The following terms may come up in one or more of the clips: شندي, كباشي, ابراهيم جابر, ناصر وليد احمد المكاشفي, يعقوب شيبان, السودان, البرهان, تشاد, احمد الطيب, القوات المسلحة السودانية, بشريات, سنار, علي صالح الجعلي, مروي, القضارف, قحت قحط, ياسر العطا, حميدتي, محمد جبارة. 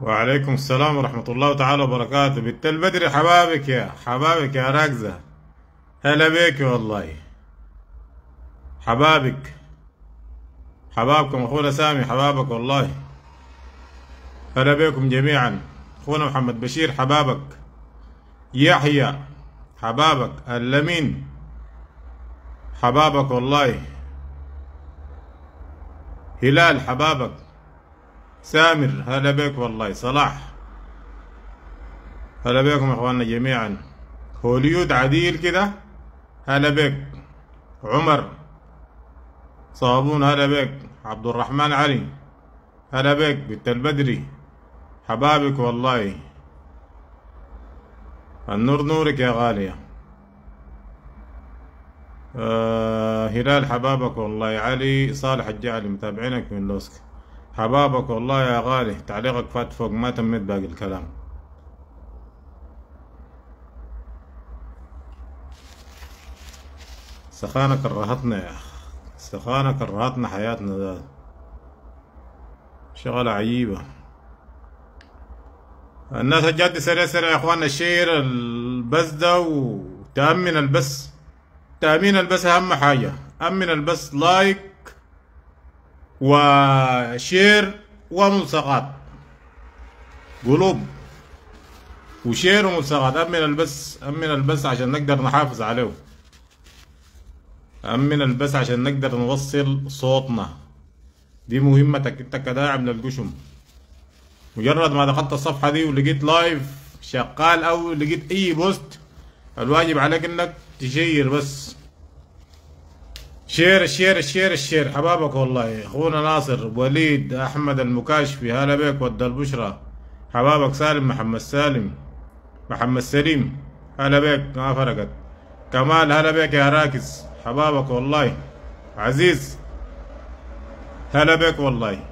وعليكم السلام ورحمة الله تعالى وبركاته. بنت البدري حبابك يا حبابك يا راكزة، هلا بيك والله. حبابك حبابكم أخونا سامي، حبابك والله، هلا بيكم جميعا. أخونا محمد بشير حبابك، يحيى حبابك، اللمين حبابك والله، هلال حبابك، سامر هلا بيك والله، صلاح هلا بيكم يا اخواننا جميعا. هوليود عديل كده هلا بيك، عمر صابون هلا بيك، عبد الرحمن علي هلا بيك، بنت البدري حبابك والله، النور نورك يا غالية، هلال حبابك والله، علي صالح الجعلي متابعينك من لوسك حبابك والله يا غالي. تعليقك فات فوق، ما تميت باقي الكلام. سخانة كرهتنا يا أخ، سخانة كرهتنا حياتنا، ده شغلة عجيبة. الناس الجد سريع سريع يا اخوانا، الشير البس ده وتأمن البس، تأمين البس أهم حاجة، أمن البس، لايك وشير وملصقات قلوب وشير وملصقات. أمن البس، أمن البس عشان نقدر نحافظ عليه، أمن البس عشان نقدر نوصل صوتنا، دي مهمتك أنت كداعم للقشم. مجرد ما دخلت الصفحة دي ولقيت لايف شغال أو لقيت أي بوست، الواجب عليك إنك تشير بس، شير شير شير شير. حبابك والله. اخونا ناصر وليد احمد المكاشفي هلا بيك، ود البشرى حبابك، سالم محمد، سالم محمد سليم هلا بيك، ما فرقت، كمال هلا بيك يا راكز حبابك والله، عزيز هلا بيك والله،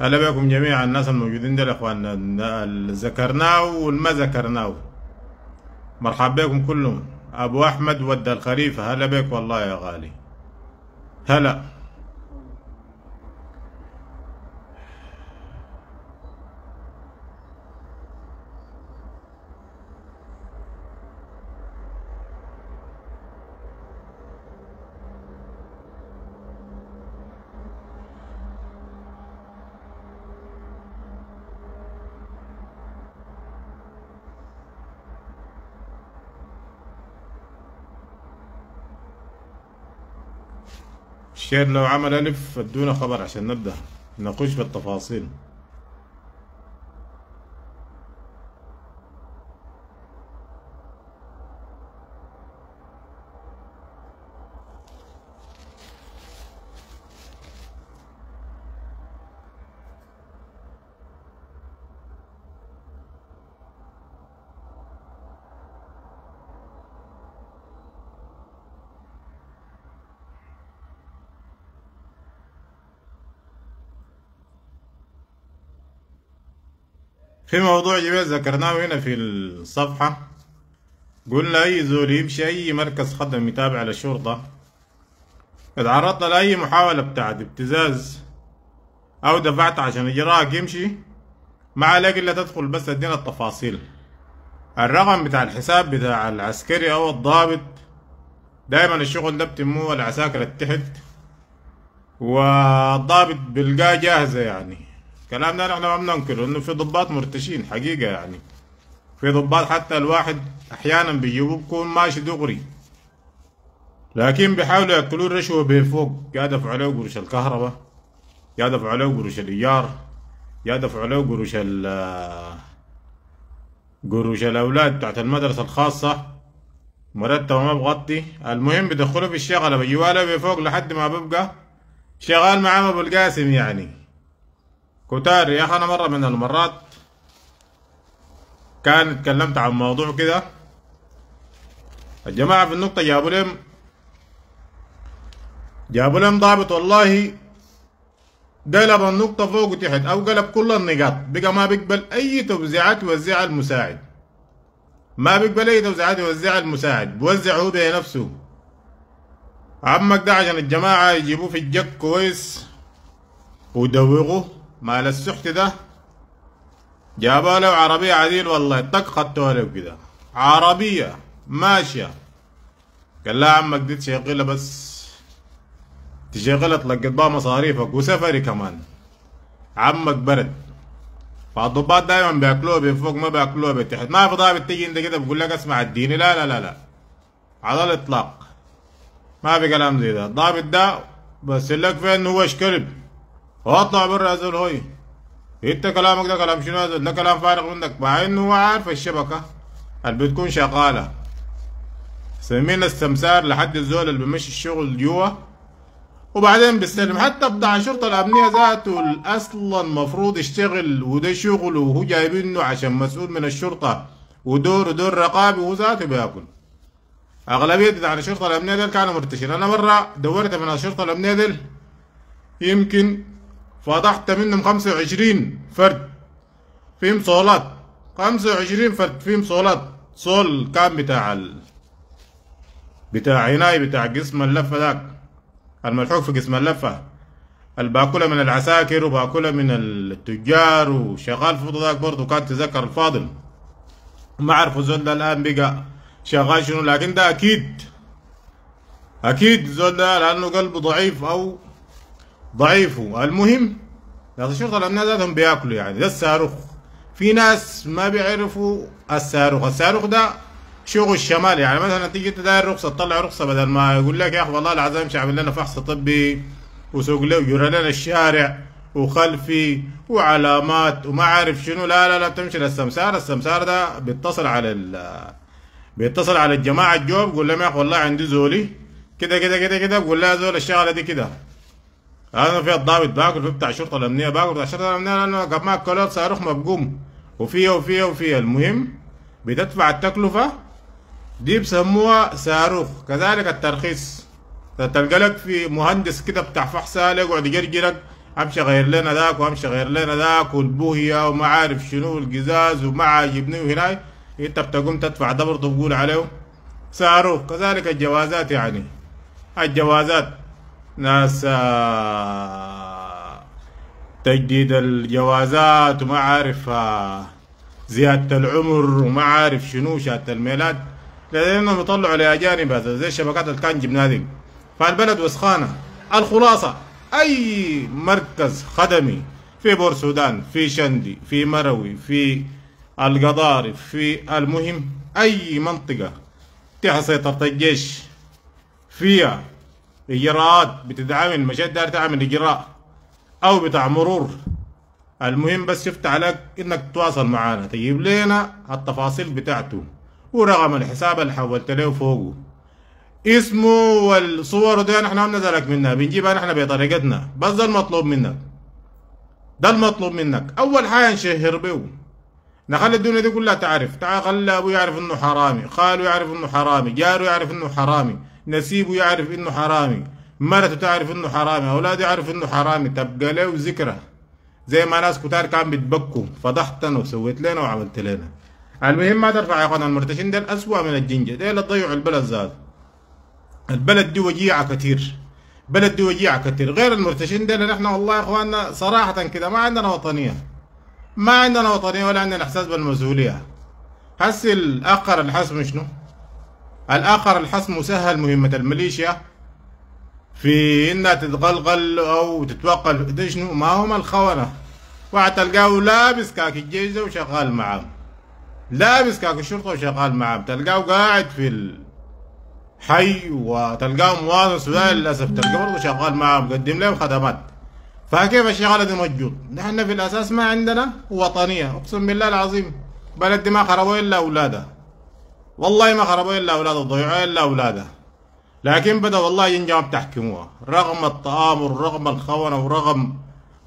هلا بيكم جميعا. الناس الموجودين ده اخواننا اللي ذكرناه والما ذكرناه مرحبا بكم كلهم. ابو احمد ود الخريفه هلا بيك والله يا غالي، هلا. شير لو عمل ألف ادونا خبر عشان نبدأ نخش بالتفاصيل. في موضوع جميل ذكرناه هنا في الصفحة، قلنا أي زول يمشي أي مركز خدم يتابع للشرطة، اتعرضت لأي محاولة بتاعت ابتزاز أو دفعت عشان إجراءك يمشي، ما عليك إلا تدخل بس تدينا التفاصيل، الرقم بتاع الحساب بتاع العسكري أو الضابط، دايما الشغل ده بتموه العساكر التحت، والضابط بلقاه جاهزة يعني. الكلام ده نحن ما بننكره، انه في ضباط مرتشين حقيقة يعني، في ضباط حتى الواحد احيانا بيجيبوه بكون ماشي دغري، لكن بيحاولوا ياكلوا الرشوة بفوق، يا دفعوا له قروش الكهرباء، يا دفعوا له قروش الايجار، يا دفعوا له قروش قروش الاولاد بتاعت المدرسة الخاصة، مرتبة ما بغطي، المهم بيدخلوا في الشغلة بيجيبوها له بفوق لحد ما ببقى شغال معاهم ابو القاسم يعني. كتار يا اخي، انا مره من المرات كان اتكلمت عن موضوع كده، الجماعه في النقطه جابوا لهم جابوا لهم ضابط والله قلب النقطة فوق وتحت أو قلب كل النقاط، بقى ما بيقبل أي توزيعات يوزعها المساعد. ما بيقبل أي توزيعات يوزعها المساعد، بوزع هو بنفسه. عمك ده عشان الجماعة يجيبوه في الجك كويس ودوغوه، مال السحت ده جابوا له عربية عديل والله طق خدتوها له كده، عربية ماشية. قال لا عمك دي تشغلها بس، تشغلها تلقط بها مصاريفك وسفري كمان. عمك برد، فالضباط دايما بياكلوها من فوق ما بياكلوها من تحت. ما في ضابط تيجي انت كده بقول لك اسمع اديني، لا لا لا لا على الاطلاق ما في كلام زي ده. الضابط ده بس لك فين هو اشكلب، واطلع برا يا زول هوي. انت كلامك ده كلام شنو يا زول؟ ده كلام فارغ منك، مع انه هو عارف الشبكة اللي بتكون شغالة سمينا السمسار لحد الزول اللي بيمشي الشغل جوا وبعدين بيستلم. حتى بتاع الشرطة الأمنية ذاته أصلا مفروض يشتغل وده شغله وهو جايبينه عشان مسؤول من الشرطة ودور رقابي وذاته بياكل. أغلبية بتاع الشرطة الأمنية ديل كانوا مرتشين. أنا مرة دورت من الشرطة الأمنية ديل يمكن فضحت منهم 25 فرد فيهم صولات، 25 فرد فيهم صولات. صول كان بتاع عناي بتاع قسم اللفة ذاك الملحوق في قسم اللفة، الباكلة من العساكر وباكلة من التجار وشغال في ذاك برضه كان تذكر الفاضل. ما أعرف الزول ده الآن بقى شغال شنو، لكن ده أكيد الزول ده لأنه قلبه ضعيف أو ضعيفه. المهم الشرطة الأمنية ذاتهم بياكلوا يعني ده الصاروخ. في ناس ما بيعرفوا الصاروخ ده شغل الشمال. يعني مثلا تيجي انت داير رخصه تطلع رخصه، بدل ما يقول لك يا اخي والله العظيم امشي اعمل لنا فحص طبي وسوق له وجرى لنا الشارع وخلفي وعلامات وما عارف شنو، لا لا لا بتمشي للسمسار. السمسار ده بيتصل على الجماعه الجوب بيقول لهم يا اخي والله عندي زولي كده كده كده كده، بقول لها زول الشغله دي كده. انا في الضابط باكل، في بتاع الشرطه الامنيه باكل، بتاع الشرطه الامنيه لانه قبل ما اكلوا صاروخ مبقوم وفيها. المهم بتدفع التكلفة دي بسموها صاروخ. كذلك الترخيص، تلقى لك في مهندس كده بتاع فحصها يقعد يجرجرك امشي غير لنا ذاك وامشي غير لنا ذاك والبوهية وما عارف شنو القزاز وما عاجبني وهناي، انت بتقوم تدفع ده برضه بقول عليه صاروخ. كذلك الجوازات، يعني الجوازات ناس تجديد الجوازات وما عارف زيادة العمر وما عارف شنو شهادة الميلاد، لأنهم يطلعوا لأجانب هذا زي الشبكات اللي كان جبناها دي. فالبلد وسخانة. الخلاصة أي مركز خدمي في بور السودان، في شندي، في مروي، في القضارف، في المهم أي منطقة تحت سيطرة الجيش فيها إجراءات بتتعامل مشيت داير تعمل إجراء أو بتاع مرور، المهم بس شفت عليك انك تتواصل معانا تجيب لنا التفاصيل بتاعته ورقم الحساب اللي حولت له فوقه، اسمه والصور دي نحن بنزلك منها بنجيبها نحن بطريقتنا. بس ده المطلوب منك، اول حاجه نشهر به، نخلي الدنيا دي كلها تعرف. تعال خلي ابوه يعرف انه حرامي، خاله يعرف انه حرامي، جاره يعرف انه حرامي، نسيبه يعرف انه حرامي، مرته تعرف انه حرامي، اولاده يعرف انه حرامي، تبقى له ذكرى زي ما ناس كتار كان بيتبكوا فضحتنا وسويت لنا وعملت لنا. المهم ما ترفع يا اخوانا، المرتشين ديل اسوأ من الجنجة، ديل تضيعوا البلد ذات. البلد دي وجيعة كتير، غير المرتشين ديل نحن والله يا اخوانا صراحة كده ما عندنا وطنية، ولا عندنا احساس بالمسؤولية. حس الاخر الحسم شنو؟ الاخر الحسم سهل مهمة الميليشيا في انها تتغلغل او تتوقل. ده شنو؟ ما هم الخونه، واحد تلقاه لابس كاك الجيش وشغال معاه، لابس كاك الشرطه وشغال معاه، تلقاه قاعد في الحي وتلقاه مواطن سوداني للاسف تلقاه برضه شغال معاه مقدم لهم خدمات. فكيف الشغاله دي موجود؟ نحن في الاساس ما عندنا وطنيه، اقسم بالله العظيم بلد دي ما خربوها الا اولادها، والله ما خربوها الا اولادها، ضيعوها الا اولادها. لكن بدا والله ينجم تحكموها رغم التآمر ورغم الخونه ورغم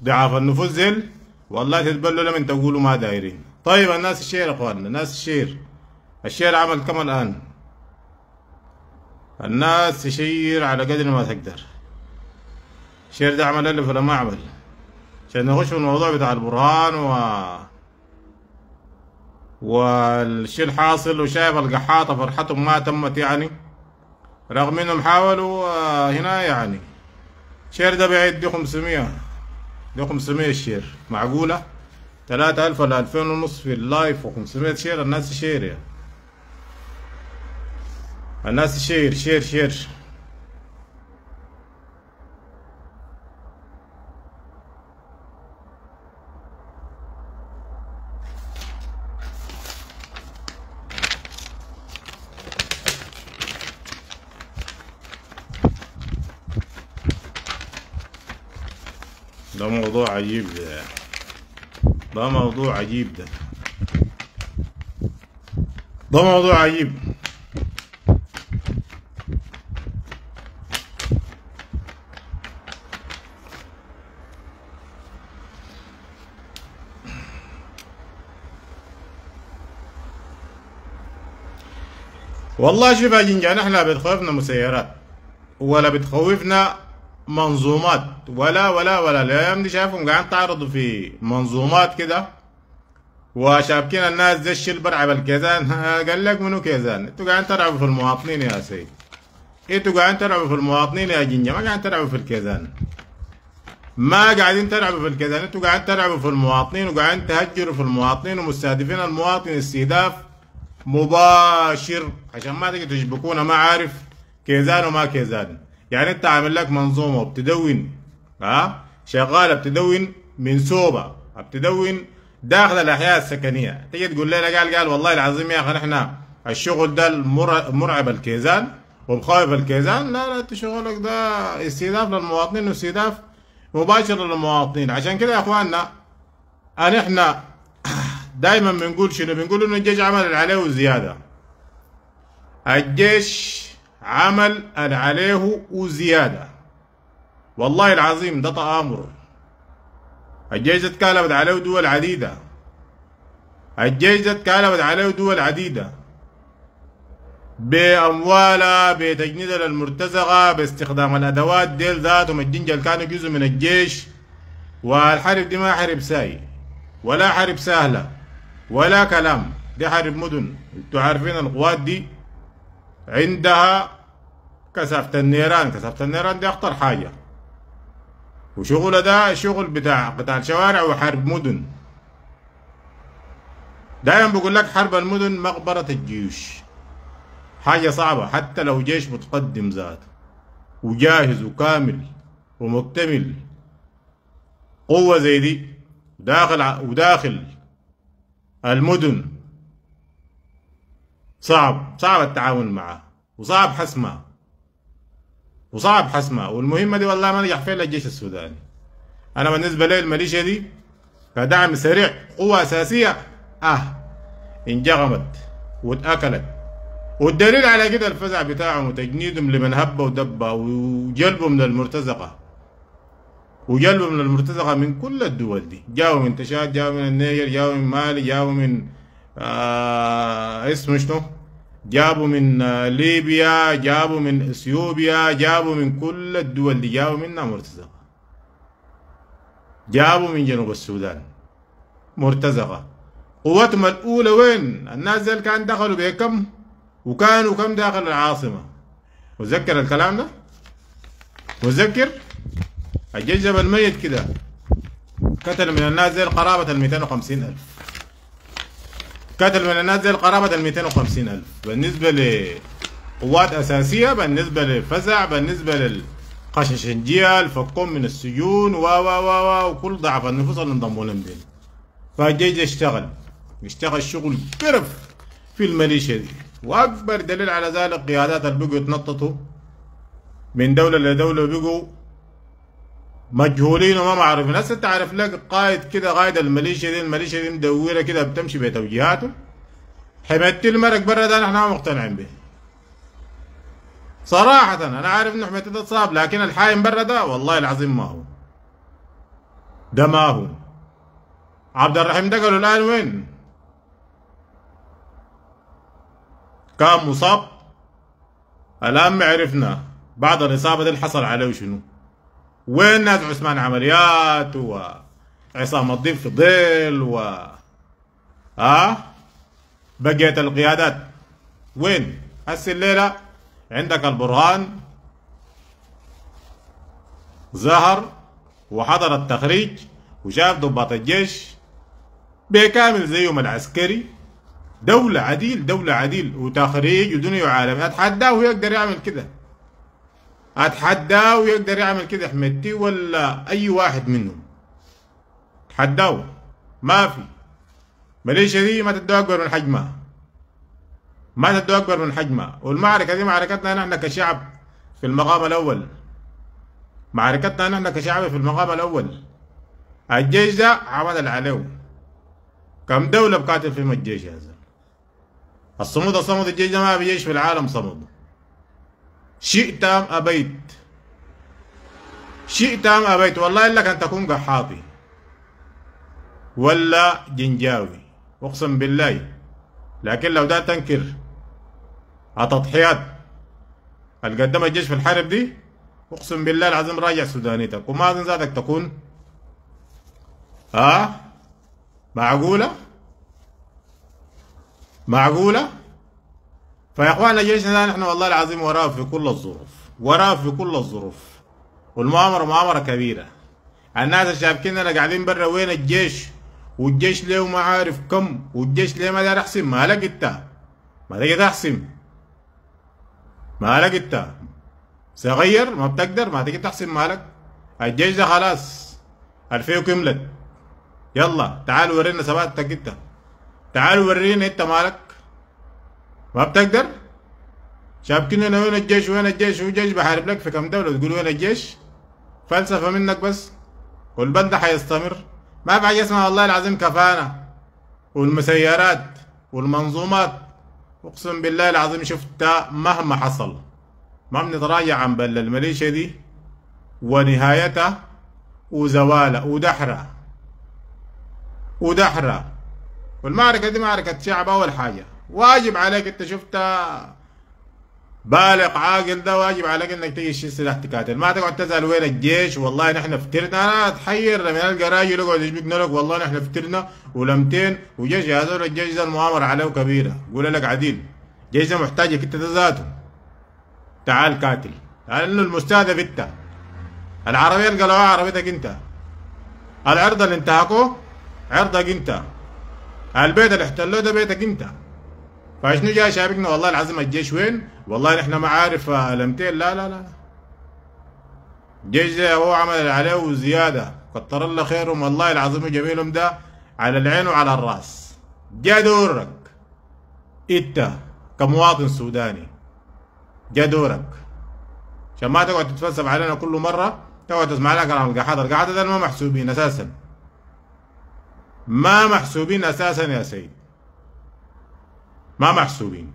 ضعاف النفوذ زل، والله تتبلوا لمن تقولوا ما دايرين. طيب الناس الشير يا اخواننا، الشير عمل كم الان؟ الناس تشير على قدر ما تقدر، الشير ده عمل اللي فلما عمل عشان نخش في الموضوع بتاع البرهان والشي الحاصل، وشايف القحاطة فرحتهم ما تمت يعني رغم انهم حاولوا هنا يعني. شير ده بعيد دي 500 دي 500 شير، معقولة 3000 ل 2500 في اللايف و500 شير. الناس شير يعني. الناس شير شير شير. ده موضوع عجيب ده، ده موضوع عجيب ده، ده موضوع عجيب. والله شوف يا جنجان، احنا بتخوفنا مسيرات ولا بتخوفنا منظومات ولا ولا ولا. الأيام دي شايفهم قاعدين تعرضوا في منظومات كده وشابكين الناس زي الشيل برعب الكيزان. قال لك منو كيزان؟ انتوا قاعدين تلعبوا في المواطنين يا سيد، انتوا قاعدين تلعبوا في المواطنين يا جنجة، ما قاعدين تلعبوا في الكيزان، ما قاعدين تلعبوا في الكيزان، انتوا قاعدين تلعبوا في المواطنين وقاعدين تهجروا في المواطنين ومستهدفين المواطن استهداف مباشر عشان ما تجي تشبكونا ما عارف كيزان وما كيزان. يعني انت عامل لك منظومه وبتدون شغاله بتدون من سوبه، بتدون داخل الاحياء السكنيه، تيجي تقول لنا قال والله العظيم يا اخي نحن الشغل ده مرعب الكيزان ومخاوف الكيزان. لا لا، انت شغلك ده استهداف للمواطنين واستهداف مباشر للمواطنين. عشان كده يا اخواننا احنا دايما بنقول شنو؟ بنقول انه الجيش عمل عليه وزياده. الجيش عمل عليه وزيادة، والله العظيم ده تآمر. الجيش اتكالبت عليه دول عديدة، الجيش اتكالبت عليه دول عديدة بأموالها، بتجنيدها للمرتزقة، باستخدام الأدوات ديل ذاتهم. الجنجل كانوا جزء من الجيش، والحرب دي ما حرب ساي ولا حرب سهلة ولا كلام، دي حرب مدن. انتوا عارفين القوات دي عندها كثافة النيران، كثافة النيران دي أخطر حاجة، وشغل ده شغل بتاع قتال شوارع وحرب مدن. دايما بقول لك حرب المدن مقبرة الجيوش، حاجة صعبة حتى لو جيش متقدم ذاته وجاهز وكامل ومكتمل. قوة زي دي وداخل المدن صعب، صعب التعامل معه وصعب حسمه وصعب حسمه. والمهمه دي والله ما نجح فيها الا الجيش السوداني. انا بالنسبه لي الميليشيا دي كدعم سريع قوه اساسيه انجغمت واتاكلت. والدليل على كده الفزع بتاعهم وتجنيدهم لمن هب ودب وجلبهم للمرتزقه، وجلبهم للمرتزقه من كل الدول دي. جاوا من تشاد، جاوا من النيجر، جاوا من مالي، جاوا من اسمه شنو، جابوا من ليبيا، جابوا من اثيوبيا، جابوا من كل الدول دي، جابوا منها مرتزقه، جابوا من جنوب السودان مرتزقه. قوتهم الاولى وين؟ الناس ديل كان دخلوا بكم وكانوا كم داخل العاصمه. متذكر الكلام ده؟ متذكر؟ الجيش الميت كده قتل من الناس ديل قرابه ال 250,000، قتل من الناس دي قرابة ال 250,000 بالنسبة لقوات أساسية، بالنسبة للفزع، بالنسبة للقشاشنجية، الفكون من السجون و و و وكل ضعف النفوس اللي انضموا لهم دي. فالجيش اشتغل شغل كرف في الميليشيا دي، وأكبر دليل على ذلك قيادات اللي بقوا يتنططوا من دولة لدولة وبقوا مجهولين وما معروفين. هسه انت عارف لك قائد كده، قائد الميليشيا دي، الميليشيا دي مدوره كده بتمشي بتوجيهاته. حميدتي المرق برا ده نحن ما مقتنعين به صراحة. انا عارف انه حميدتي ده صعب، لكن الحايم برا ده والله العظيم ما هو ده، ما هو عبد الرحيم ده. قالوا الان وين؟ كان مصاب، الان ما عرفنا بعد الاصابة دي حصل عليه شنو. وين ناس عثمان عمليات وعصام الدين في ظل بقية القيادات وين؟ هسه الليلة عندك البرهان ظهر وحضر التخريج وشاف ضباط الجيش بكامل زيهم العسكري، دولة عديل دولة عديل وتخريج ودنيا وعالم. اتحداه ويقدر يعمل كده، اتحداه ويقدر يعمل كده حميدتي ولا اي واحد منهم. اتحداه ما في مليشة دي ما تدوها اكبر من حجمها، ما تدوها اكبر من حجمها. والمعركة دي معركتنا نحن كشعب في المقام الاول، معركتنا نحن كشعب في المقام الاول. الجيش ده عمل العلو، كم دولة بقاتل فيهم الجيش يا زلمة. الصمود الصمود الجيش ده ما في جيش في العالم صمود. شئت ام ابيت، شئت ام ابيت، والله انك ان تكون قحاطي ولا جنجاوي اقسم بالله. لكن لو ده تنكر التضحيات اللي قدمها الجيش في الحرب دي اقسم بالله العظيم راجع سودانيتك وما اظن ذاتك تكون معقولة؟ معقولة؟ فيا اخوانا جيشنا نحن والله العظيم وراه في كل الظروف، وراه في كل الظروف، والمؤامرة مؤامرة كبيرة. الناس اللي شابكيننا قاعدين برا وين الجيش؟ والجيش ليه ما عارف كم؟ والجيش ليه ما دار احسن؟ ما لقيتها، ما لقيت احسن، ما لقيتها صغير ما بتقدر ما تقدر تحسن مالك. الجيش ده خلاص الفيه كملت، يلا تعال ورينا ثباتك انت، تعال ورينا انت مالك ما بتقدر. شابكيننا وين الجيش وين الجيش والجيش بحارب لك في كم دولة تقول وين الجيش؟ فلسفة منك بس. والبند حيستمر، ما في حاجة اسمها والله العظيم كفانة والمسيرات والمنظومات اقسم بالله العظيم. شفتها مهما حصل ما بنتراجع عن بل المليشة دي ونهايتها وزوالها ودحرها ودحرها. والمعركة دي معركة شعب أول حاجة، واجب عليك أنت شفتها بالغ عاقل ده واجب عليك انك تيجي تشيل سلاح تقاتل، ما تقعد تسال وين الجيش والله نحن فترنا. انا اتحير لما القى راجل يقعد يشبك لك والله نحن فترنا ولمتين وجيش. يا زول الجيش ده المؤامره عليه كبيره، قول لك عديل الجيش ده محتاجك انت ذاته، تعال قاتل لانه المستهدف انت، العربيه اللي قالوها عربيتك انت، العرض اللي انتهكوه عرضك انت، البيت اللي احتلوه ده بيتك انت. فشنو جاي شابكنا والله العظيم الجيش وين؟ والله نحن ما عارف لمتين. لا لا لا، الجيش ده هو عمل عليه وزياده كتر الله خيرهم والله العظيم جميلهم ده على العين وعلى الراس. جا دورك انت كمواطن سوداني، جا دورك عشان ما تقعد تتفلسف علينا كل مره تقعد تسمع لنا كلام القحاطه. القحاطه ده ما محسوبين اساسا، ما محسوبين اساسا يا سيد، ما محسوبين.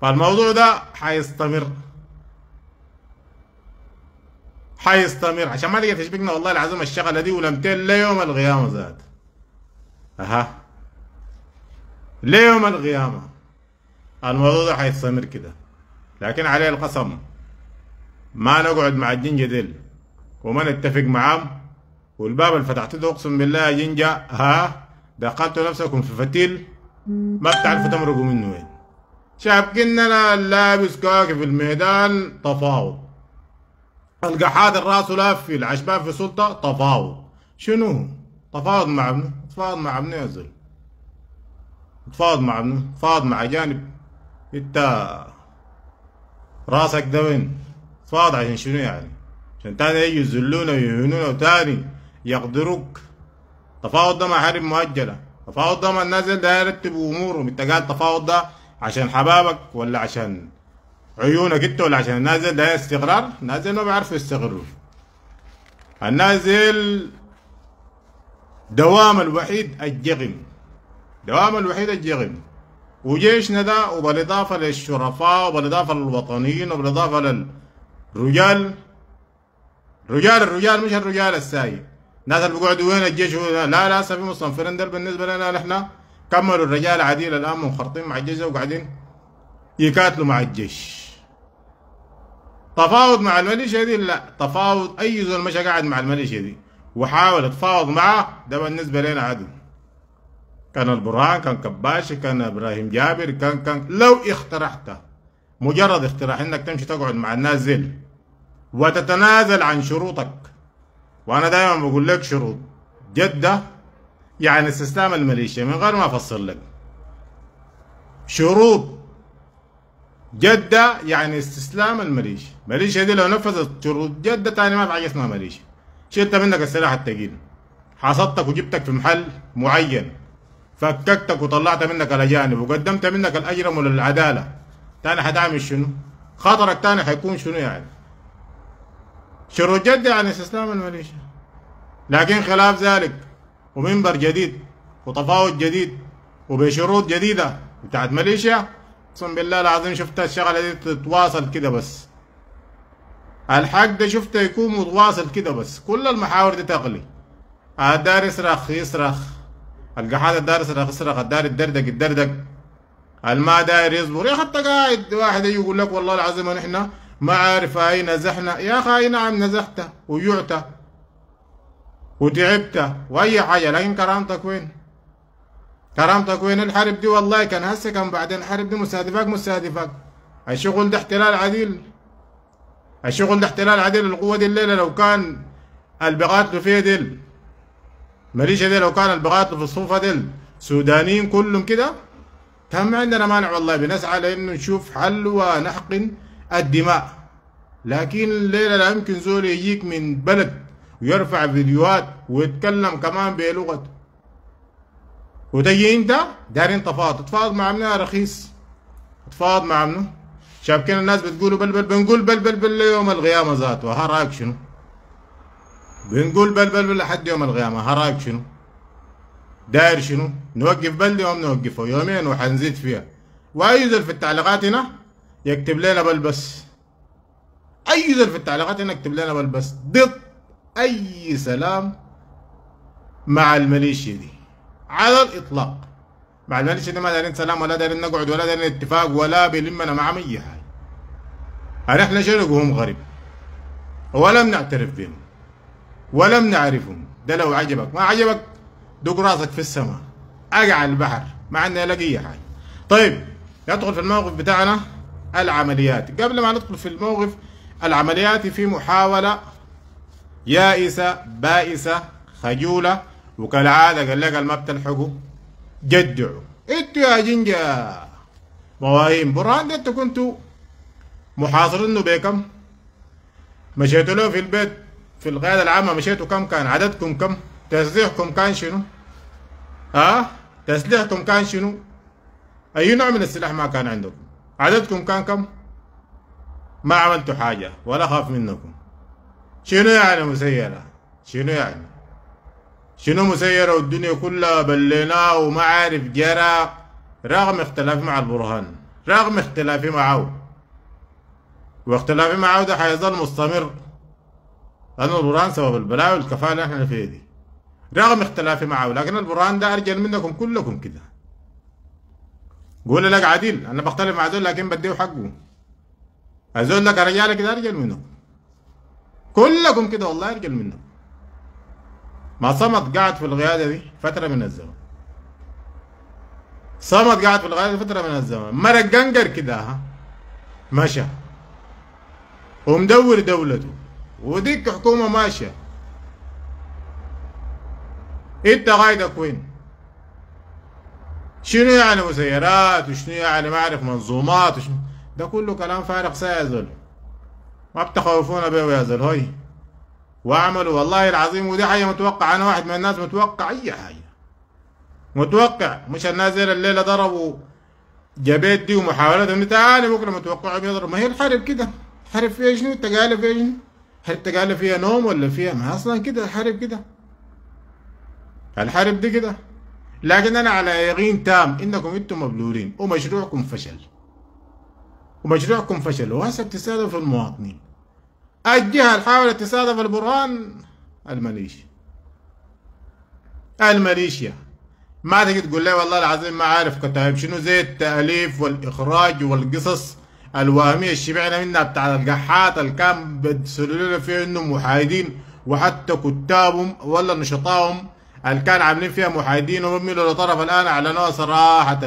فالموضوع ده حيستمر حيستمر عشان ما تقدر تشبكنا والله العظيم الشغله دي ولمتين ليوم القيامه ذات. اها ليوم القيامه الموضوع ده حيستمر كده، لكن عليه القسم ما نقعد مع الجنجة ديل وما نتفق معاهم. والباب اللي فتحته ده اقسم بالله يا جنجة دخلتوا نفسكم في فتيل ما بتعرفوا تمرقوا منه وين. شابكننا لابس كواكب في الميدان تفاوض، القحاط الراس لاف في العشبان في سلطة تفاوض. شنو تفاوض مع ابنه؟ تفاوض مع ابنه يا زلمة، تفاوض مع ابنه، تفاوض مع جانب انت راسك ده وين؟ تفاوض عشان شنو يعني؟ عشان تاني يجي يذلونا ويهينونا وتاني يقدروك. تفاوض ده مع حرب مؤجلة، تفاوض ده مع الناس ده يرتبوا امورهم. انت قاعد تفاوض ده عشان حبابك ولا عشان عيونك انت ولا عشان النازل ده استقرار؟ النازل ما بيعرفوا يستقروا، النازل دوام الوحيد الجغم، دوام الوحيد الجغم. وجيشنا ده وبالاضافه للشرفاء وبالاضافه للوطنيين وبالاضافه للرجال، رجال الرجال مش الرجال السايق، الناس اللي بيقعدوا وين الجيش لا لا هسه في مصنفين ده بالنسبه لنا نحن كملوا الرجال عديل الان منخرطين مع الجيش وقاعدين يقاتلوا مع الجيش. تفاوض مع الميليشيا دي لا، تفاوض اي زول مشى قاعد مع الميليشيا دي وحاول يتفاوض معه ده بالنسبه لنا عدو. كان البرهان، كان كباشي، كان ابراهيم جابر، كان لو اقترحته مجرد اقتراح انك تمشي تقعد مع الناس زل وتتنازل عن شروطك. وانا دائما بقول لك شروط جده يعني استسلام الميليشيا من غير ما افسر لك. شروط جده يعني استسلام الميليشيا، الميليشيا دي لو نفذت شروط جده ثاني ما في حاجه اسمها ميليشيا. شلت منك السلاح الثقيل، حصدتك وجبتك في محل معين، فككتك وطلعت منك الاجانب وقدمت منك الاجرم وللعداله، ثاني حتعمل شنو؟ خطرك ثاني حيكون شنو يعني؟ شروط جده يعني استسلام الميليشيا. لكن خلاف ذلك ومنبر جديد وتفاوض جديد وبشروط جديده بتاعت ماليشيا، اقسم بالله العظيم شفت الشغله دي تتواصل كده بس. الحق ده شفته يكون متواصل كده بس، كل المحاور دي تغلي. الدار يصرخ يصرخ، القحاط الدار يصرخ يصرخ، الدار الدردق الدردق، الما داير يصبر. يا اخي انت قاعد واحد يجي يقول لك والله العظيم نحن ما عارف هاي نزحنا، يا اخي هاي نعم نزحته وجعته وتعبته واي حاجه، لكن كرامتك وين؟ كرامتك وين؟ الحرب دي والله كان هسه كان بعدين، الحرب دي مستهدفاك مستهدفاك. الشغل ده احتلال عديل، الشغل ده احتلال عديل. القوة دي الليلة لو كان البيقاتلوا فيها ديل ماليشيا دي، لو كان البيقاتلوا في الصوفة ديل سودانيين كلهم كده، كان ما عندنا مانع والله، بنسعى لانه نشوف حل ونحقن الدماء. لكن الليلة لا يمكن زول يجيك من بلد ويرفع فيديوهات ويتكلم كمان بلغته، وتجي انت دارين تفاوض، تفاوض مع منو يا رخيص؟ تفاوض مع منو؟ شابكين الناس بتقولوا بل بل، بنقول بل بل بل ليوم القيامة ذاته، ها رأيك شنو؟ بنقول بل بل بل لحد يوم القيامة، ها رأيك شنو؟ داير شنو؟ نوقف بل يوم نوقفه يومين وحنزيد فيها، وأي زول في التعليقات هنا يكتب لنا بل بس. أي زول في التعليقات هنا يكتب لنا بل بس، ضد أي سلام مع الميليشيا دي. على الاطلاق. مع الميليشيا دي ما دارين سلام ولا دارين نقعد ولا دارين اتفاق ولا بيلمنا مع اي حاجه. احنا شرق وهم غرب. ولا بنعترف بهم. ولا بنعرفهم، ده لو عجبك، ما عجبك دق راسك في السماء. اقع البحر، ما عندنا لا اي حاجه. طيب ندخل في الموقف بتاعنا العمليات، قبل ما ندخل في الموقف العملياتي في محاوله يائسه بائسه خجوله، وكالعادة قال لك ما بتلحقوا جدعوا. انتوا يا جنجة مواهيم برهان ده انتوا كنتوا محاصرينه بكم؟ مشيتوا له في البيت في القيادة العامة مشيتوا كم كان؟ عددكم كم؟ تسليحكم كان شنو؟ ها؟ تسليحكم كان شنو؟ أي نوع من السلاح ما كان عندكم؟ عددكم كان كم؟ ما عملتوا حاجة ولا خاف منكم. شنو يعني مسيرة؟ شنو يعني؟ شنو مسيرة والدنيا كلها بليناه وما عارف جرى، رغم اختلافي مع البرهان، رغم اختلافي معه، واختلافي معه ده حيظل مستمر لأن البرهان سبب البلاء والكفاءة اللي احنا فيها دي، رغم اختلافي معه. لكن البرهان ده أرجل منكم كلكم كده، قول لك عديل أنا بختلف مع دول لكن بديه حقه، أزول لك رجالك كده أرجل منكم كلكم كده والله أرجل منكم. ما صمت قاعد في القيادة دي فترة من الزمن، صمت قاعد في القيادة دي فترة من الزمن، مرق قنقر كده ها مشى ومدور دولته وديك حكومة ماشية. انت غايدك وين؟ شنو يعني مسيرات وشنو يعني ما اعرف منظومات وشنو ده كله كلام فارغ ساي يا زول، ما بتخوفونا بيه يا زول هاي واعملوا والله العظيم. ودي حاجه متوقع، انا واحد من الناس متوقع اي حاجه متوقع، مش الناس زي الليله ضربوا جبيت دي ومحاولاتهم تعالى بكره متوقعهم يضرب. ما هي الحرب كده، الحرب فيها شنو؟ التقالب فيها شنو؟ التقالب فيها نوم ولا فيها ما اصلا كده الحرب كده، الحرب دي كده. لكن انا على يقين تام انكم انتم مبلورين ومشروعكم فشل، ومشروعكم فشل وهسه بتستهدفوا المواطنين. الجهة اللي حاولت تستهدف البرهان الميليشيا، الميليشيا ما تجي تقول لي والله العظيم ما عارف كتاب شنو زي التأليف والإخراج والقصص الوهمية الشبعنا منها بتاع القحات اللي كان بيتسللوا فيه انهم محايدين، وحتى كتابهم ولا نشطائهم اللي كان عاملين فيها محايدين وبيميلوا لطرف الان اعلنوها صراحة،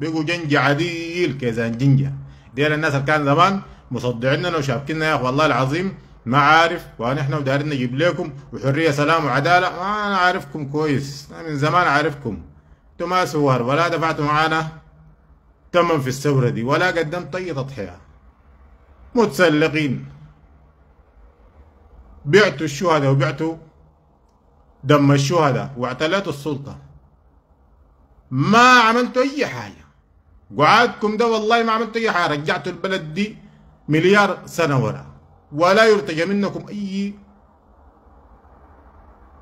بقوا جنجة عديل كيزان جنجة. ديال الناس اللي كان زمان مصدعيننا وشابكيننا يا اخ والله العظيم ما عارف، ونحن ودايرين نجيب لكم وحرية سلام وعدالة، ما انا عارفكم كويس من زمان عارفكم، انتوا ما سوار ولا دفعتوا معانا تمن في الثورة دي ولا قدمت اي تضحية، متسلقين بعتوا الشهداء وبعتوا دم الشهداء واعتليتوا السلطة، ما عملتوا اي حاجة، قعادكم ده والله ما عملتوا اي حاجة، رجعتوا البلد دي مليار سنة ورا ولا يرتجى منكم اي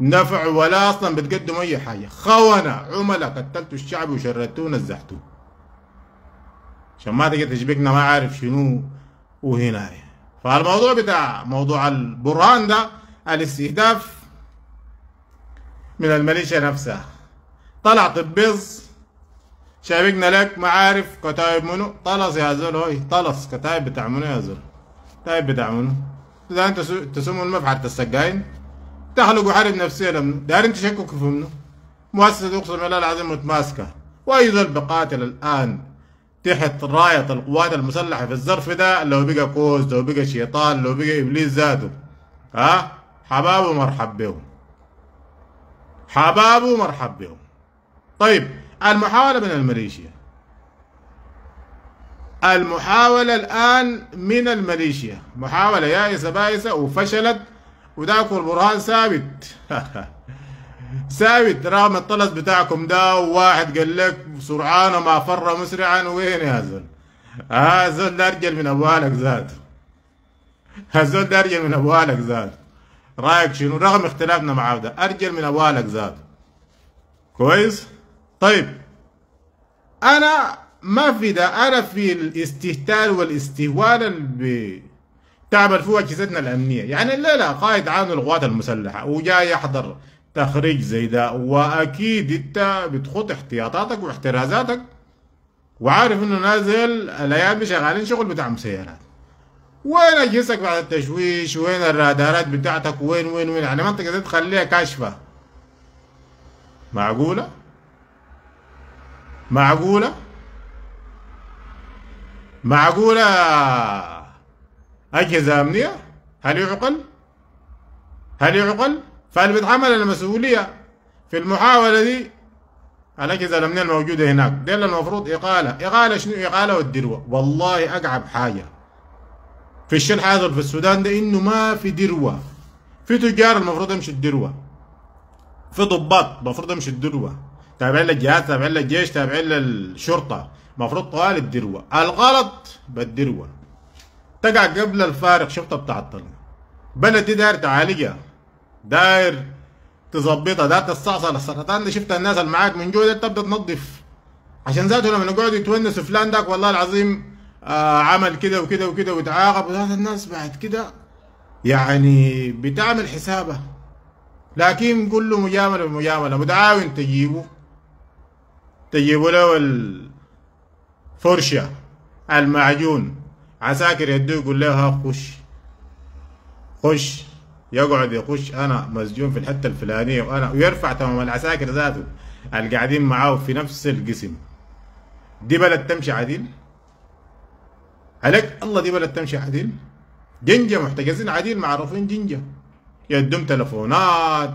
نفع ولا اصلا بتقدموا اي حاجه، خونه عملاء قتلتوا الشعب وشردتوه ونزحتوه عشان ما تجي تشبكنا ما عارف شنو وهنا. فالموضوع بتاع موضوع البرهان ده الاستهداف من الميليشيا نفسها، طلع طبيز شابكنا لك ما عارف كتايب منو، طلص يا زول هوي طلص كتايب بتاع منو يا زول، كتايب بتاع منو؟ اذا انت تسموا المفحر السجاين تخلقوا حرب نفسيه لمنو؟ دايرين تشككوا في منو؟ مؤسسة اقسم بالله العظيم متماسكة، واي زول بقاتل الان تحت راية القوات المسلحة في الظرف ده لو بقى كوز لو بقى شيطان لو بقى ابليس ذاته ها؟ حبابه مرحب بهم، حبابه مرحب بهم. طيب المحاولة من الميليشيا، المحاولة الآن من الميليشيا محاولة يائسة بائسة وفشلت، وذاك البرهان ثابت ثابت رغم الطلس بتاعكم ده، وواحد قال لك سرعان ما فر مسرعا، وين يا زول؟ زول ده أرجل من أبوالك ذاته، زول ده أرجل من أبوالك ذاته، رأيك شنو؟ رغم اختلافنا معاه ده أرجل من أبوالك ذاته كويس؟ طيب انا ما في ده، انا في الاستهتار والاستهوال اللي بتعمل فيه اجهزتنا الامنيه، يعني الليله قائد عام القوات المسلحه وجاي يحضر تخريج زي ده، واكيد انت بتخط احتياطاتك واحترازاتك وعارف انه نازل الايام دي شغالين شغل بتاع مسيرات، وين اجهزتك بعد التشويش؟ وين الرادارات بتاعتك؟ وين وين وين؟ يعني منطقه دي تخليها كاشفه، معقوله؟ معقولة؟ معقولة أجهزة أمنية؟ هل يعقل؟ هل يعقل؟ فاللي بيتحمل المسؤولية في المحاولة دي الأجهزة الأمنية الموجودة هناك، ديل المفروض إقالة، إقالة شنو؟ إقالة والدروة، والله أقعب حاجة في الشيء الحاصل في السودان ده إنه ما في دروة، في تجار المفروض يمشوا الدروة، في ضباط المفروض يمشوا الدروة، تابعين للجهات تابعين للجيش تابعين للشرطة، المفروض طوال الدروة، الغلط بالدروة تقع قبل الفارق شفطة بتاع الطلقة. بلد دي داير تعالجها داير تظبطها داير تستعصل السرطان ده، شفت الناس اللي معاك من جوه تبدا تنظف، عشان ذاته لما يقعدوا يتونسوا فلان داك والله العظيم عمل كده وكده وكده وتعاقب، وهذا الناس بعد كده يعني بتعمل حسابه، لكن كله مجاملة بمجاملة، متعاون تجيبوا له الفرشة المعجون، عساكر يدوه يقول له خش خش، يقعد يخش أنا مسجون في الحتة الفلانية وأنا، ويرفع تمام العساكر ذاته اللي قاعدين معاه في نفس القسم. دي بلد تمشي عديل؟ عليك الله دي بلد تمشي عديل؟ جنجة محتجزين عديل معروفين جنجة، يدوم تلفونات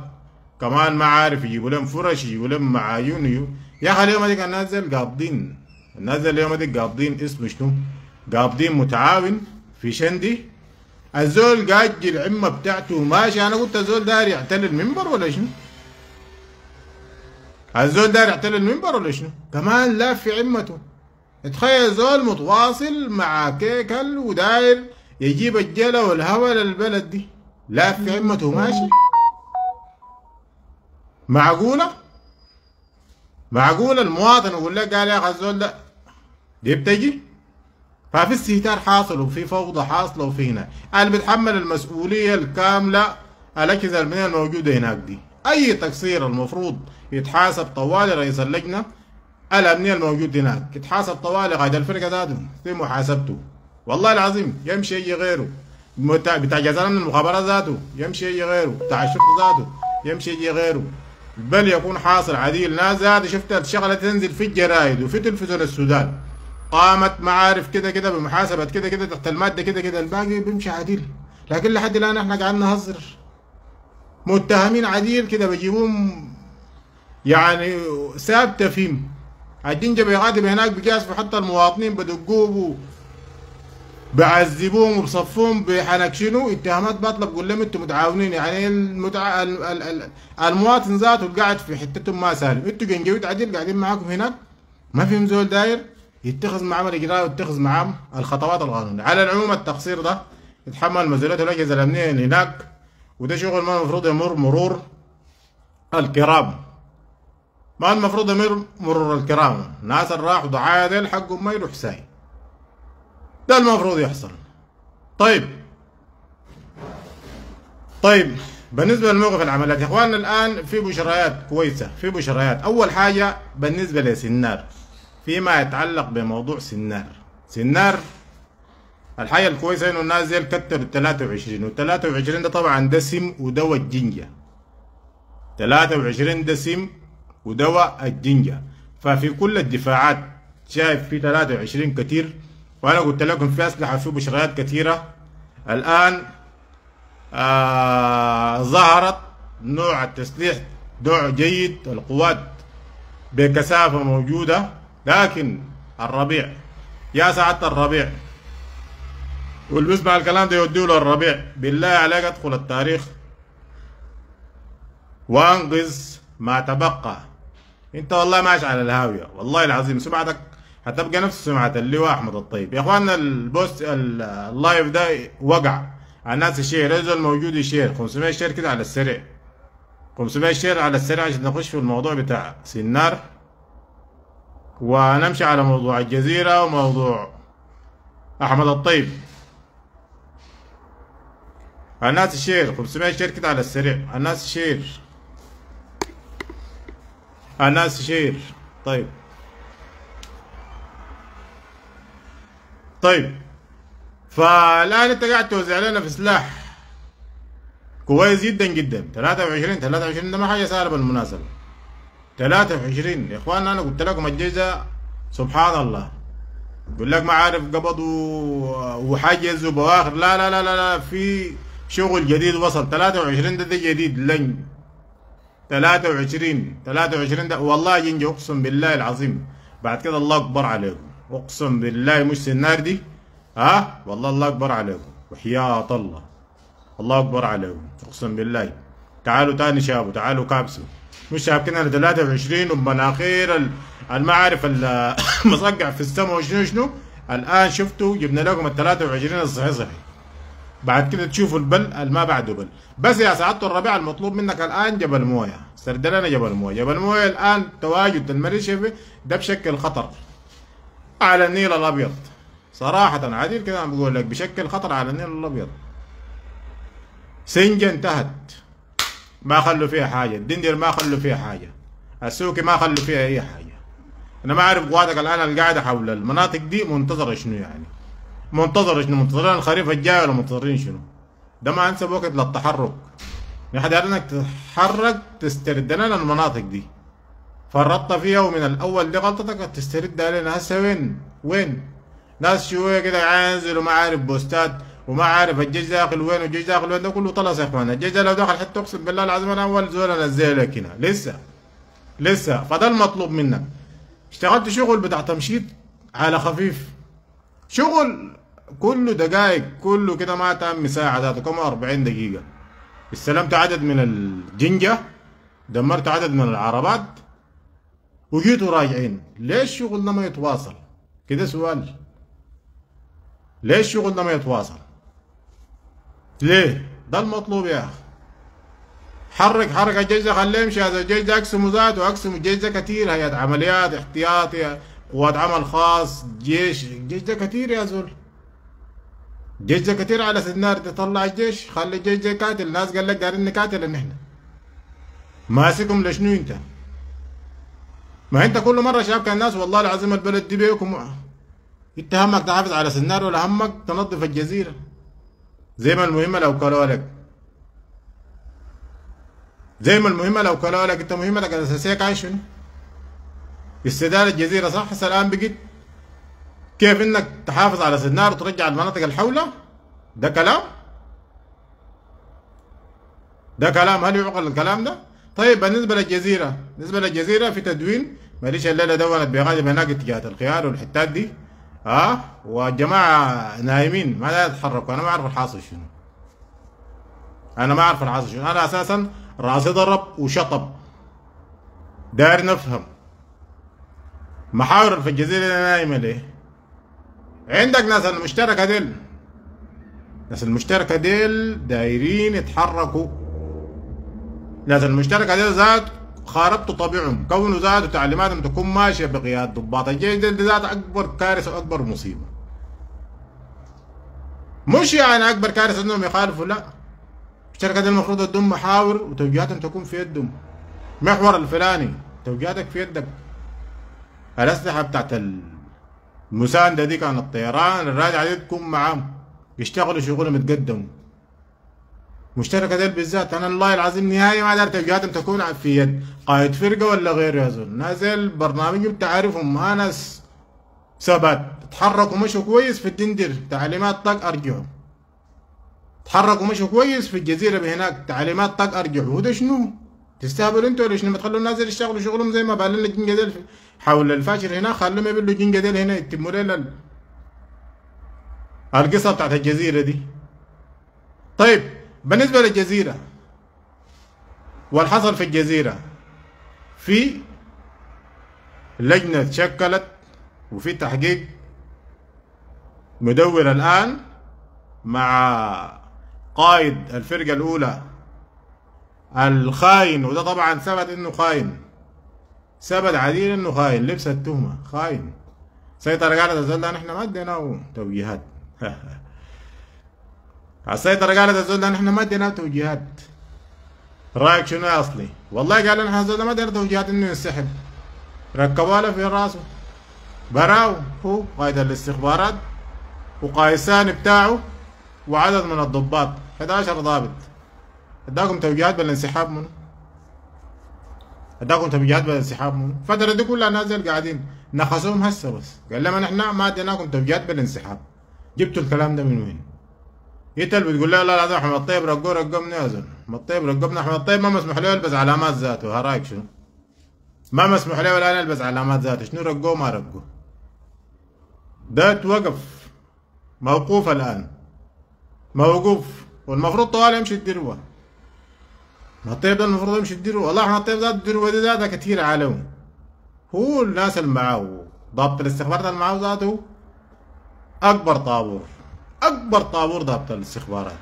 كمان ما عارف، يجيبوا لهم فرش يجيبوا لهم معايون. يا اخي اليوم هذيك الناس دي قابضين، الناس دي اليوم هذيك قابضين اسمه شنو؟ قابضين متعاون في شندي، الزول قاج العمه بتاعته وماشي، انا قلت الزول داير يعتلي المنبر ولا شنو؟ الزول داير يعتلي المنبر ولا شنو؟ كمان لا في عمته، تخيل زول متواصل مع كيكل وداير يجيب الجلا والهوى للبلد دي، لا في عمته ماشي؟ معقولة؟ معقولة المواطن يقول لك قال يا اخي الزول ده دي بتجي؟ ففي استهتار حاصل وفي فوضى حاصلة، وفي هنا اللي بتحمل المسؤولية الكاملة الأجهزة الأمنية الموجودة هناك دي، أي تقصير المفروض يتحاسب طوالي رئيس اللجنة الأمنية الموجود هناك، يتحاسب طوالي قائد الفرقة ذاته في محاسبته، والله العظيم يمشي اي غيره بتاع جزانا من المخابرات ذاته، يمشي اي غيره بتاع الشرطه ذاته، يمشي اي غيره، بل يكون حاصل عديل ناس ذاته شفت الشغله تنزل في الجرايد وفي تلفزيون السودان. قامت معارف كده كده بمحاسبه كده كده تحت الماده كده كده، الباقي بيمشي عديل. لكن لحد الان احنا قاعدين نهزر متهمين عديل كده بيجيبوهم يعني ثابته فيهم. الجنجة بيغادر هناك بيجاسفوا حتى المواطنين بدقوه بعذبوهم وبصفوهم بحنكشنوا اتهامات باطله. بقول لهم انتوا متعاونين، يعني المواطن ذاته اللي قاعد في حتتهم ما سالم، انتوا جنجويت عديل قاعدين معاكم هناك ما فيهم زول داير يتخذ معاهم الاجراء ويتخذ معاهم الخطوات القانونيه. على العموم التقصير ده يتحمل مسؤوليته الاجهزه الامنيه هناك، وده شغل ما المفروض يمر مرور الكرام، ما المفروض يمر مرور الكرام، ناس راحوا ضحايا ديل حقهم ما يروح ساي، ده المفروض يحصل. طيب بالنسبه لموقف العمليات يا اخواننا الان في بشريات كويسه، في بشريات. اول حاجه بالنسبه لسنار فيما يتعلق بموضوع سنار الحاجه الكويسه انه الناس ديل كتروا 23 و23 ده طبعا دسم ودواء الجنجه، 23 دسم ودواء الجنجة، ففي كل الدفاعات شايف في 23 كتير. وانا قلت لكم في اسلحه في بشريات كثيره الان ظهرت نوع التسليح نوع جيد، القوات بكثافه موجوده. لكن الربيع يا سعاده الربيع واللي بيسمع الكلام ده يوديه للربيع، بالله عليك ادخل التاريخ وانقذ ما تبقى. انت والله ماشي على الهاويه، والله العظيم سمعتك هتبقى نفس سمعه اللواء احمد الطيب. يا اخواننا البوست اللايف ده وقع على الناس الشير، رجل موجود يشير 500 شير كده على السريع، 500 شير على السريع عشان نخش في الموضوع بتاع سنار ونمشي على موضوع الجزيره وموضوع احمد الطيب. الناس الشير 500 شير كده على السريع، الناس الشير الناس شير. طيب فالان انت قاعد توزع لنا في سلاح كويس جدا جدا. 23 ده ما حاجه سهله بالمناسبه، 23 يا اخوان. انا قلت لكم الجيش ده سبحان الله، بقول لك ما عارف قبض وحجز وبواخر، لا لا لا لا في شغل جديد وصل. 23 ده جديد لن 23 ده والله جنجة اقسم بالله العظيم بعد كده الله اكبر عليكم، اقسم بالله مش سنار دي ها، والله الله اكبر عليكم وحياة الله، الله اكبر عليكم اقسم بالله. تعالوا تاني شابوا، تعالوا كابسوا، مش شابكين انا 23 ومناخير المعارف المصقع في السماء وشنو شنو. الان شفتوا جبنا لكم ال 23 الصحيح صحيح، بعد كده تشوفوا البل الما بعده بل. بس يا سعادة الربيع المطلوب منك الان جبل مويه، سرد لنا جبل مويه. جبل مويه الان تواجد الميليشيا ده بشكل خطر على النيل الابيض صراحه، عديل كده عم بقول لك بشكل خطر على النيل الابيض. سنجة انتهت ما خلوا فيها حاجه، الدندر ما خلوا فيها حاجه، السوكي ما خلوا فيها اي حاجه. انا ما اعرف قواتك الان القاعده حول المناطق دي منتظره شنو، يعني منتظر شنو؟ منتظرين الخريف الجاي ولا منتظرين شنو؟ ده ما انسب وقت للتحرك، نحن دايرينك تتحرك تسترد لنا المناطق دي فرطت فيها ومن الاول، دي غلطتك تسترد لنا هسه. وين ناس شويه كده ينزلوا ما عارف بوستات وما عارف الجيش داخل وين والجيش داخل وين، ده كله طلس يا اخوانا. الجيش ده لو داخل حتى اقسم بالله العظيم انا اول زول انزل لك هنا لسه. فده المطلوب منك، اشتغلت شغل بتاع تمشيط على خفيف، شغل كله دقائق كله كده ما تم ساعة ذاته كم 40 دقيقة. استلمت عدد من الجنجة، دمرت عدد من العربات وجيتوا راجعين. ليش شغلنا ما يتواصل؟ كده سؤال، ليش شغلنا ما يتواصل؟ ليه؟ ده المطلوب يا أخي. حرك الجيش ده خليه يمشي، هذا الجيش ده أقسموا ذاته، أقسموا الجيش ده كتير، هيئة عمليات احتياطي قوات عمل خاص جيش، الجيش ده كتير يا زول، الجيش ده كتير على سنار. تطلع الجيش خلي الجيش ده قاتل، الناس قال لك دارين نقاتل نحن، ماسكهم لشنو انت؟ ما انت كل مره شابك الناس والله العظيم البلد دي بيكم انت همك تحافظ على سنار ولا همك تنظف الجزيرة زي ما المهمة لو كلوا لك انت مهمتك الأساسية كان شنو؟ استدارة الجزيرة صح؟ هسه الآن بقيت كيف انك تحافظ على سنار وترجع المناطق الحولها؟ ده كلام؟ هل يعقل الكلام ده؟ طيب بالنسبة للجزيرة، في تدوين ماليش الليلة دونت بغالب هناك اتجاه الخيار والحتات دي والجماعة نايمين ما يتحركوا. انا ما اعرف الحاصل شنو. انا اساسا راسي ضرب وشطب داير نفهم محاور في الجزيرة نايمة ليه؟ عندك ناس المشتركة ديل دايرين يتحركوا. ناس المشتركة ديل ذات خاربتوا طبيعهم، كونوا ذات وتعليماتهم تكون ماشية بقيادة ضباط الجيش. ديل ذات أكبر كارثة وأكبر مصيبة. مش يعني أكبر كارثة إنهم يخالفوا، لا. المشتركة ديل المفروض تدوم محاور وتوجيهاتهم تكون في يدهم. محور الفلاني توجيهاتك في يدك. الأسلحة بتاعت المساندة دي كان الطيران الراجعة دي تكون معاهم يشتغلوا شغلهم يتقدموا. مشتركة ديل بالذات أنا الله العظيم نهائي ما دارت توجيهاتهم تكون في يد قائد فرقة ولا غيره يا زول. نازل برنامجهم تعرفهم أناس ثبات تحركوا مشوا كويس في الدندر تعليمات طق أرجعوا. في الجزيرة بهناك تعليمات طق أرجعوا. وده شنو؟ تستهبلوا انتوا ولا شنو؟ ما تخلوا الناس يشتغلوا شغلهم زي ما بالنا الجنجة ديل حول الفاشر هنا خلوهم يبلوا الجنجة ديل هنا يتموا ليلة القصة بتاعت الجزيرة دي. طيب بالنسبة للجزيرة والحصل في الجزيرة، في لجنة تشكلت وفي تحقيق مدور الآن مع قائد الفرقة الأولى الخاين، وده طبعا ثبت انه خاين، ثبت عديل انه خاين، لبس التهمة خاين سيطرة قالت الزول ده نحن ما اديناه توجيهات. السيطرة قالت الزول ده نحن ما اديناه توجيهات. رايك شنو يا اصلي؟ والله قال نحن الزول ده ما اديناه توجيهات انه ينسحب. ركبوا له في راسه براو هو قائد الاستخبارات وقائد ثاني بتاعه وعدد من الضباط 11 ضابط. اداكم توجيهات بالانسحاب منه؟ الفترة دي كلها نازل قاعدين نخصهم هسه بس قال لهم نحن ما اديناكم توجيهات بالانسحاب. جبتوا الكلام ده من وين؟ انت اللي بتقول لا لا لا احمد الطيب رقبنا يا زلمه، احمد الطيب رقبنا، احمد الطيب ما مسموح له يلبس علامات ذاته. رايك شنو؟ ما مسموح له ولا يلبس علامات ذاته، شنو رقوه ما رقوه؟ ده توقف موقوف الان موقوف، والمفروض طوال يمشي الدروه. احمد الطيب ده المفروض يمشي الدروه، والله احمد الطيب ذات الدروه دي ذاتها كثيره عليه. هو الناس اللي معاه ضابط الاستخبارات اللي معاه ذاته اكبر طابور، ضابط الاستخبارات.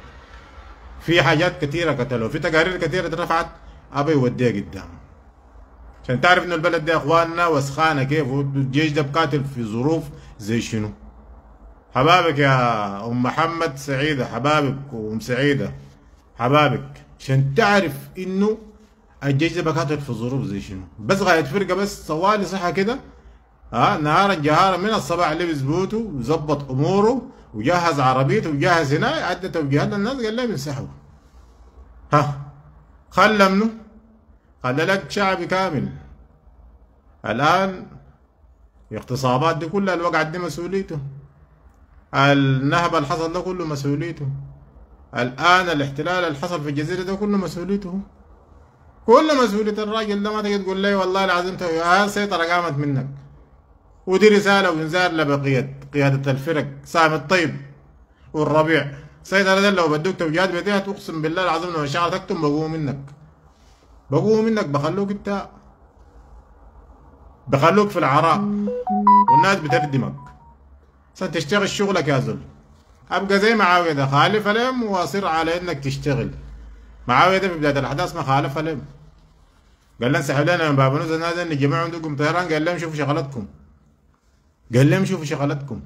في حاجات كثيره قتلوه، في تقارير كثيره اترفعت ابي يوديها قدام عشان تعرف انه البلد دي اخواننا وسخانه كيف، والجيش ده بقاتل في ظروف زي شنو. حبابك يا ام محمد سعيده، حبابك وام سعيده، حبابك عشان تعرف انه الجيش ده بقاتل في ظروف زي شنو. بس غايت فرقه بس طوالي صحه كده نهارا جهارا من الصباح لبس بوته وظبط اموره وجهز عربيته وجهز هنا ادى توجيهات للناس قال لهم انسحبوا. خلى منه؟ خلى لك شعبي كامل الان. الاغتصابات دي كلها الوقعت دي مسؤوليته، النهب اللي حصل ده كله مسؤوليته، الان الاحتلال اللي حصل في الجزيره ده كله مسؤوليته، كل مسؤولية الراجل ده. ما تقدر تقول لي والله العظيم السيطرة قامت منك. ودي رسالة وانذار لبقية قيادة الفرق سامي الطيب والربيع، السيطرة دي لو بدوك توجيهات بديها اقسم بالله العظيم لو الشعر تكتم بقوه منك، بخلوك انت، بخلوك في العراء والناس بتردمك عشان تشتغل شغلك يا زول. ابقى زي معاوية ده خالف لهم واصر على انك تشتغل. معاوية ده في بداية الأحداث ما خالفها لهم، قال لهم انسحب لنا من بابنوس نازل نجمع عندكم طيران، قال لهم شوفوا شغلتكم،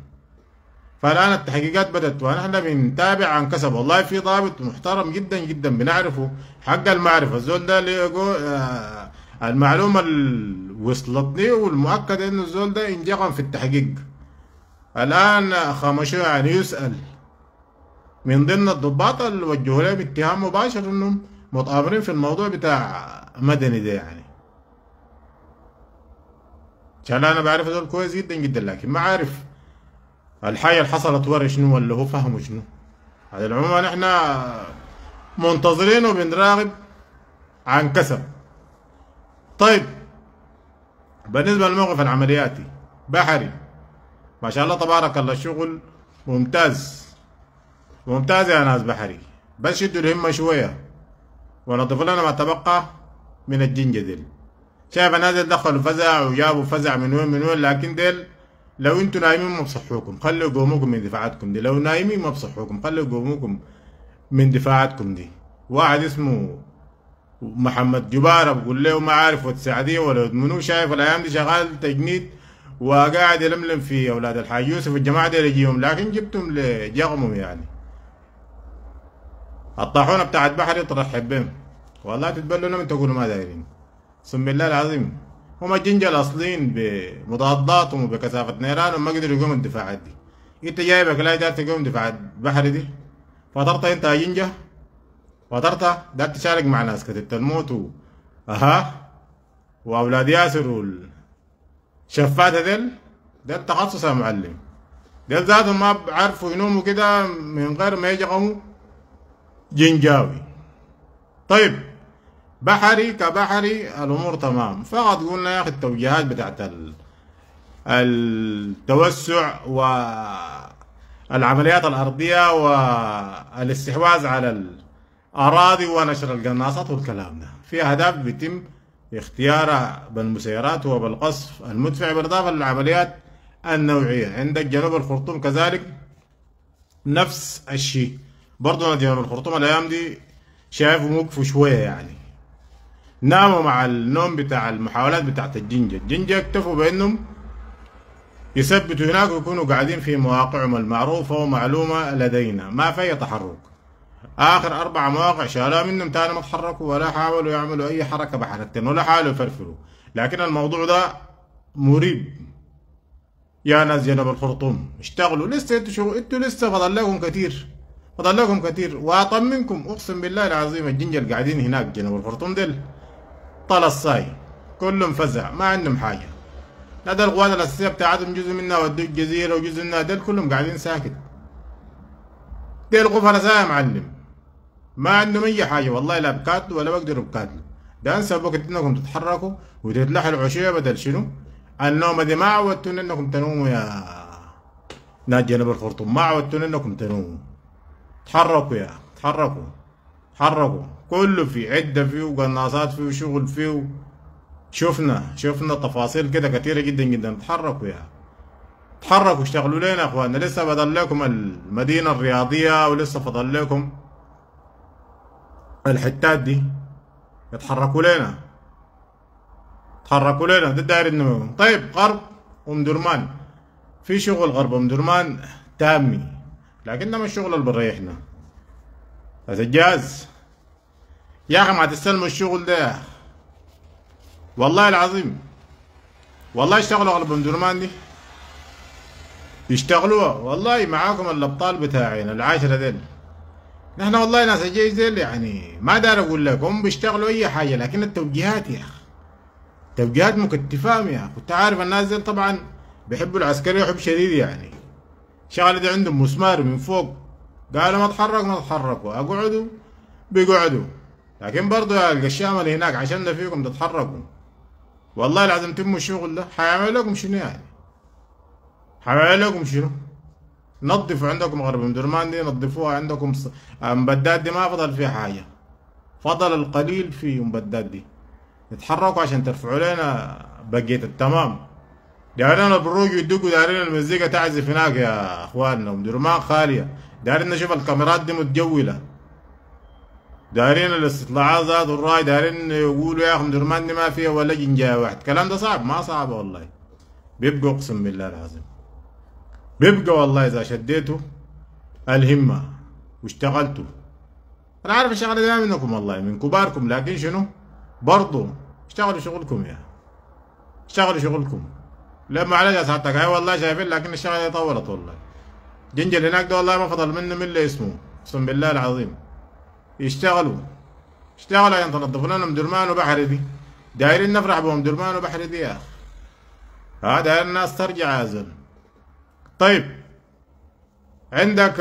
فالآن التحقيقات بدأت ونحن بنتابع عن كسب. والله في ضابط محترم جدا جدا بنعرفه حق المعرفة، الزول ده المعلومة اللي وصلتني والمؤكد انه الزول ده انجرم في التحقيق الآن خامشوه عن يسأل من ضمن الضباط اللي وجهوا لهم اتهام مباشر انهم متآمرين في الموضوع بتاع مدني ده. يعني عشان انا بعرف دول كويس جدا جدا، لكن ما عارف الحاجة اللي حصلت ورا شنو ولا هو فهموا شنو. على العموم احنا منتظرين وبنراقب عن كسب. طيب بالنسبة للموقف العملياتي بحري ما شاء الله تبارك الله، الشغل ممتاز ممتاز يا ناس بحري، بس شدوا الهمة شوية ونظفوا لنا ما تبقى من الجنجدل. شايف الناس دخلوا فزع وجابوا فزع من وين من وين، لكن ديل لو انتوا نايمين ما بصحوكم، خلوا قوموكم من دفاعاتكم دي. لو نايمين ما بصحوكم، خلوا قوموكم من دفاعاتكم دي. واحد اسمه محمد جبارة بقول له ما عارف وتساعديه ولا منو، شايف الايام دي شغال تجنيد وقاعد يلملم في اولاد الحاج يوسف والجماعه دي يجيهم، لكن جبتهم لجغمهم يعني. الطاحونه بتاعت بحري ترحب بهم، والله تتبلوا لهم تقولوا ما دايرين. بسم الله العظيم هم الجنجة الاصليين بمضاداتهم وبكثافه نيرانهم ما قدروا يقوموا الدفاعات دي. انت جايبك لا داير تقوم دفاعات بحري دي، فطرت انت يا جنجة فطرت داير تشارك مع ناس كتبت الموت و واولاد ياسر شفات هذيل. ده التخصص يا معلم، ده ذاتهم ما بعرفوا ينوموا كده من غير ما يجغموا جنجاوي. طيب بحري كبحري الامور تمام، فقط قلنا يا اخي التوجيهات بتاعت التوسع والعمليات الارضيه والاستحواذ على الاراضي ونشر القناصات والكلام ده، في اهداف بيتم اختيار بالمسيرات وبالقصف المدفع، بالاضافه للعمليات النوعيه. عندك جنوب الخرطوم كذلك نفس الشيء، برضه جنوب الخرطوم الايام دي شايفهم وقفوا شويه يعني، ناموا مع النوم بتاع المحاولات بتاعت الجنجة. الجنجة اكتفوا بانهم يثبتوا هناك ويكونوا قاعدين في مواقعهم المعروفه ومعلومه لدينا، ما في تحرك. آخر 4 مواقع شالوها منهم تاني ما تحركوا ولا حاولوا يعملوا أي حركة بحركتين ولا حاولوا يفرفروا، لكن الموضوع ده مريب يا ناس جنوب الخرطوم. اشتغلوا لسه، انتوا لسه فضل لكم كتير. وأطمنكم أقسم بالله العظيم الجنجة اللي قاعدين هناك جنوب الخرطوم ديل طال الصاي، كلهم فزع ما عندهم حاجة. هذا القوات الأساسية بتاعتهم جزء منها ودوا الجزيرة وجزء منها ديل كلهم قاعدين ساكت. ديل قفلة يا معلم، ما عندهم اي حاجه والله، لا بكاتلوا ولا بقدروا بكاتلوا. ده انسى وقت انكم تتحركوا وتتلحوا العشيه بدل شنو؟ النومه دي ما عودتونا انكم تنوموا يا ناس جنوب الخرطوم، ما عودتونا انكم تنوموا. تحركوا يا تحركوا، كله في عده فيه وقناصات فيه وشغل فيه، شفنا تفاصيل كده كتيره جدا جدا. تحركوا يا تحركوا، اشتغلوا لنا يا اخواننا، لسه فاضل لكم المدينه الرياضيه ولسه فاضل لكم الحتات دي، اتحركوا لنا ده داير النمو. طيب غرب ام درمان في شغل، غرب ام درمان تامي، لكن ده مش الشغل اللي بريحنا بس الجهاز يا اخي. ما تستلموا الشغل ده والله العظيم، والله اشتغلوا غرب ام درمان دي يشتغلوها، والله معاكم الابطال بتاعين العاشره ديل. نحن والله ناس الجيش ديل يعني ما داير اقول لك هم بيشتغلوا اي حاجه، لكن التوجيهات يا اخي توجيهات مكتفاهم يا اخي. انت عارف الناس ديل طبعا بيحبوا العسكريه حب شديد يعني، شغل دي عندهم مسمار من فوق، قالوا ما تحركوا اقعدوا بيقعدوا، لكن برضه يا القشامه اللي هناك عشان ده فيكم تتحركوا والله العظيم تموا الشغل ده. حيعملوا لكم شنو يعني؟ نظفوا عندكم غرب ام درمان دي، نظفوها عندكم. مبدات دي ما فضل فيها حاجه، فضل القليل في مبدات دي. اتحركوا عشان ترفعوا لنا بقيه التمام. دايرين البروج يدقوا، دايرين المزيكا تعزف هناك يا اخواننا، ام درمان خاليه، دايرين نشوف الكاميرات دي متجوله، دايرين الاستطلاعات ذات الراي، دايرين يقولوا يا اخي ام درمان دي ما فيها ولا جنجايه واحد. الكلام ده صعب، ما صعب والله، بيبقوا اقسم بالله العظيم بيبقى والله اذا شديتوا الهمه واشتغلتوا. انا عارف الشغله دي منكم والله من كباركم، لكن شنو برضو اشتغلوا شغلكم يا اشتغلوا شغلكم. لا معلش سعادتك، اي والله شايفين لكن الشغله طولت والله. جنجل هناك ده والله ما فضل منه من اللي اسمه، اقسم بالله العظيم. اشتغلوا عشان تنظفوا لنا ام درمان وبحري دي، دايرين نفرح بهم درمان وبحري دي يا اخي. داير الناس ترجع يا زلمه. طيب عندك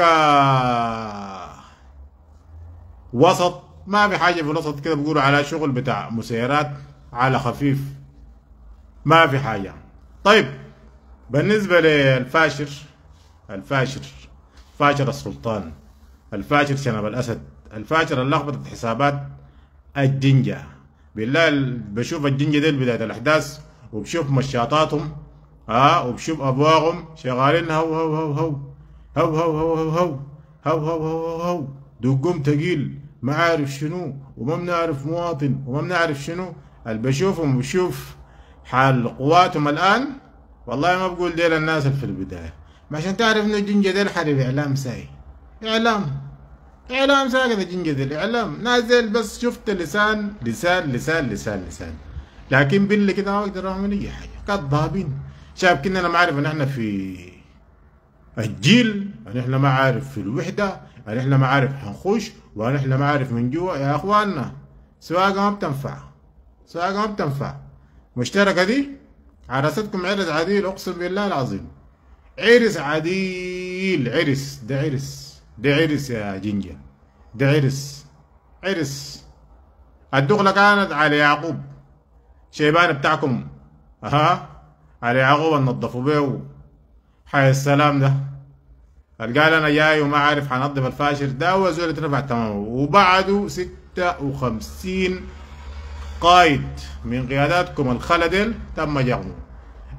وسط، ما في حاجه في الوسط كده، بيقولوا على شغل بتاع مسيرات على خفيف، ما في حاجه. طيب بالنسبه للفاشر، فاشر السلطان، الفاشر شنب الاسد، الفاشر اللخبطت حسابات الجنجة. بالله بشوف الجنجة دي بداية الاحداث، وبشوف مشاطاتهم وبشوف ابواقهم شغالين هو هو هو هو هو هو هو هو هو هو هو دقهم تقيل، ما عارف شنو وما بنعرف مواطن وما بنعرف شنو. اللي بشوفهم بشوف حال قواتهم الان، والله ما بقول ديل الناس في البداية، ما عشان تعرف انه الجنجة ديل حرب اعلام ساي، اعلام ساقط الجنجة، الاعلام نازل بس شفت لسان لسان لسان لسان لسان، لكن بالله كده ما اقدر اعمل اي حاجه، كذابين. شاب كنا انا ما عارف ان احنا في الجيل، ان احنا ما عارف في الوحده، ان احنا ما عارف حنخش، وان احنا ما عارف من جوا. يا اخواننا سواقه ما بتنفع، مشتركه دي عرستكم عرس عديل، اقسم بالله العظيم عرس عديل، عرس ده عرس، ده عرس يا جنجة، ده عرس، الدخلة كانت على يعقوب شيبان بتاعكم، على يعقوب نظفوا بيه حي السلام ده، قال أنا جاي وما عارف حنظف الفاشر ده، وزول اترفع تماما، وبعده 56 قايد من قياداتكم الخلدل تم جرمه.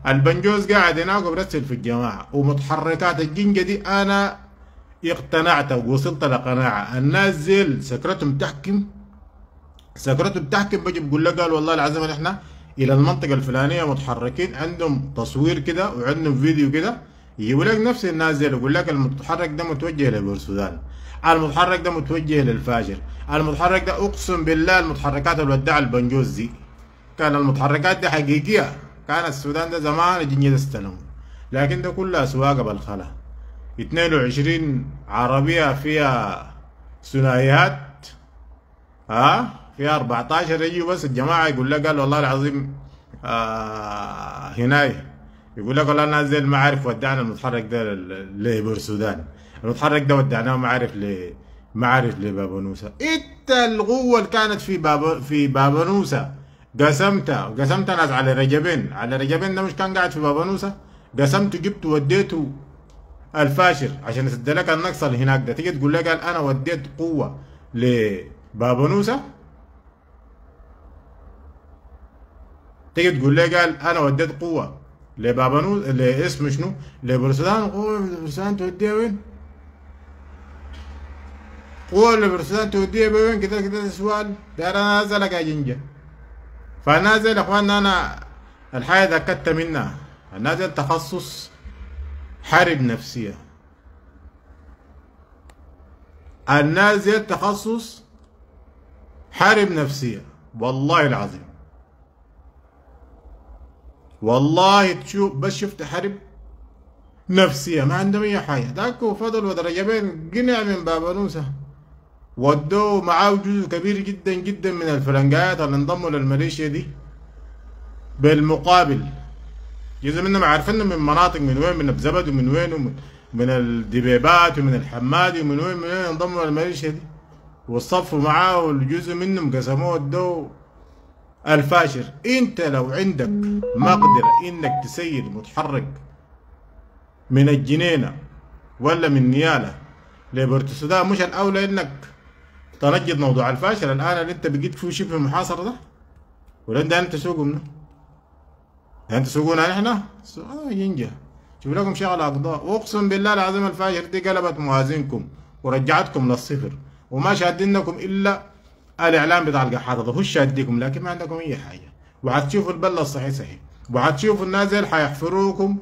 البنجوز قاعد هناك وبرسل في الجماعة ومتحركات الجنجة دي. أنا اقتنعت ووصلت لقناعه، الناس زيل سكرتهم تحكم، بجي بقول لك قال والله العظيم نحن الى المنطقه الفلانيه متحركين، عندهم تصوير كده وعندهم فيديو كده، يجيبوا لك نفس الناس زيل يقول لك المتحرك ده متوجه لبورسودان، المتحرك ده متوجه للفاجر، المتحرك ده. اقسم بالله المتحركات الوداع البنجوز دي كان المتحركات دي حقيقيه، كان السودان ده زمان الجنيه استلموا، لكن ده كلها سواقه بالخلا. 22 عربية فيها ثنائيات، فيها 14 يجوا بس الجماعة يقول لك قال والله العظيم هناي، يقول لك والله الناس زي ما عارف ودعنا المتحرك ده لبورسودان، المتحرك ده ودعناه ما عارف لبابنوسة. انت القوة اللي كانت في بابنوسة قسمتها، وقسمتها ناس على رجبين، ده مش كان قاعد في بابنوسة، قسمته جبته وديته الفاشر عشان يسد لك النقص اللي هناك ده، تيجي تقول لي قال انا وديت قوه لبابنوسه، تيجي تقول لي قال انا وديت قوه لبابنوسه لاسم شنو؟ لبورسودان. قوه لبورسودان توديها وين؟ قوه لبورسودان توديها وين؟ كده كده السؤال ده. انا نازلك يا جنجه، فنازل يا اخواننا انا الحاجه اتاكدت منها، نازل تخصص حرب نفسية، الناس دي تخصص حرب نفسية والله العظيم. والله تشوف بس شفت حرب نفسية، ما عندهم أي حاجة، داكو فضل ودرجبين قنع من بابنوسة، ودوه معاه جزء كبير جدا جدا من الفلنجايات اللي انضموا للميليشيا دي، بالمقابل جزء منهم عارفين من مناطق من وين، من الزبد ومن وين ومن الدبيبات ومن الحمادي ومن وين انضموا للميليشيا دي وصفوا معاه، والجزء منهم قسموه الدو الفاشر. انت لو عندك مقدرة انك تسير متحرك من الجنينة ولا من نيالة لبورتسودان، مش الاولى انك تنجد موضوع الفاشر الان اللي انت بقيت فيه شبه محاصر ده، ولا انت تسوقه منه؟ انت سوقونا احنا؟ ينجح شوف لكم شغله اقضاء. واقسم بالله العظيم الفاجر دي قلبت موازينكم ورجعتكم للصفر، وما شادينكم الا الاعلام بتاع القحاطه ده، هو شاديكم لكن ما عندكم اي حاجه، وحتشوفوا البله الصحيح وحتشوفوا الناس ديل حيحفروكم،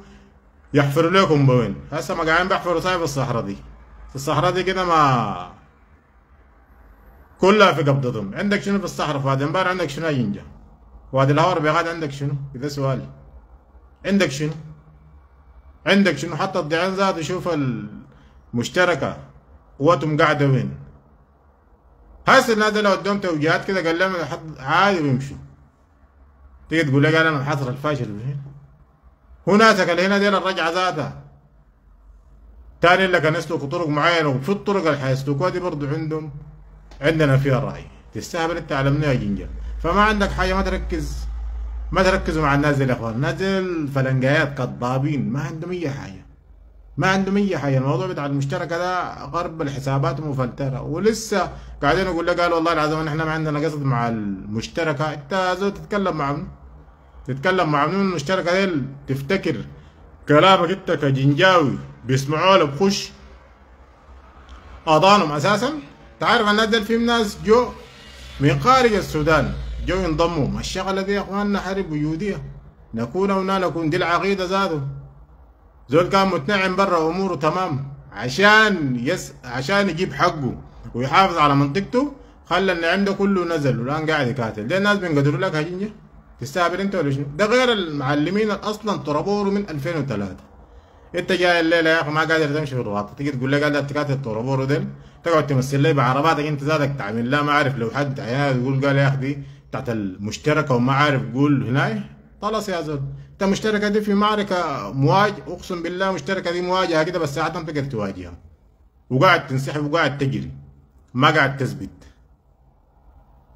يحفروا لكم بوين. هسه ما قاعدين بيحفروا صايب الصحراء دي، كده ما كلها في قبضتهم. عندك شنو في الصحراء؟ في وادي انبار عندك شنو ينجح؟ وادي الهور بيغاد عندك شنو؟ اذا سؤالي عندك شنو؟ عندك شنو؟ حتى الضعان ذاته شوف المشتركة قوتهم قاعدة وين. هسه الناس لو ادوهم توجيهات كده قال لهم عادي بيمشوا. تيجي تقول لك انا الحصر الفاشل هنا. هو ناسك اللي هنا دي الرجعة ذاتها. تاني اللي كان يسلكوا طرق معينة وفي الطرق اللي حيسلكوها دي برضه عندهم عندنا فيها الرأي. تستهبل انت علمنا يا جنجل. فما عندك حاجة ما تركز. ما تركزوا مع الناس دي يا اخوان، الناس دي الفلنجايات كذابين ما عندهم اي حاجه. ما عندهم اي حاجه، الموضوع بتاع المشتركه ده غرب الحسابات مفلتره ولسه قاعدين اقول لك قال والله العظيم احنا ما عندنا قصد مع المشتركه، انت زول تتكلم مع منو؟ تتكلم مع منو المشتركه دي تفتكر كلامك انت كجنجاوي بيسمعوه ولا بخش اضانهم اساسا؟ انت عارف الناس دي فيهم ناس جو من خارج السودان جو ينضموا، الشغلة دي يا اخواننا حرب وجودية، نكون او لا نكون دي العقيدة ذاته. زول كان متنعم برا اموره تمام، عشان يجيب حقه ويحافظ على منطقته، خلى النعم ده كله نزل والان قاعد يقاتل، ده الناس بينقدروا لك هجينجة؟ تستهبل انت ولا شنو؟ ده غير المعلمين اللي اصلا طربوروا من 2003. انت جاي الليلة يا اخي ما قادر تمشي في الغلطة، تيجي تقول لي قادر تقاتل طربورو ديل، تقعد تمثل لي بعرباتك انت ذاتك تعمل لا ما اعرف لو حد عيال تقول قال يا اخي دي بتاعت المشتركة وما عارف قول هناي خلاص يا زول انت المشتركة دي في معركة مواجهة اقسم بالله المشتركة دي مواجهة كده بس ساعات ما بتقدر تواجهها وقاعد تنسحب وقاعد تجري ما قاعد تثبت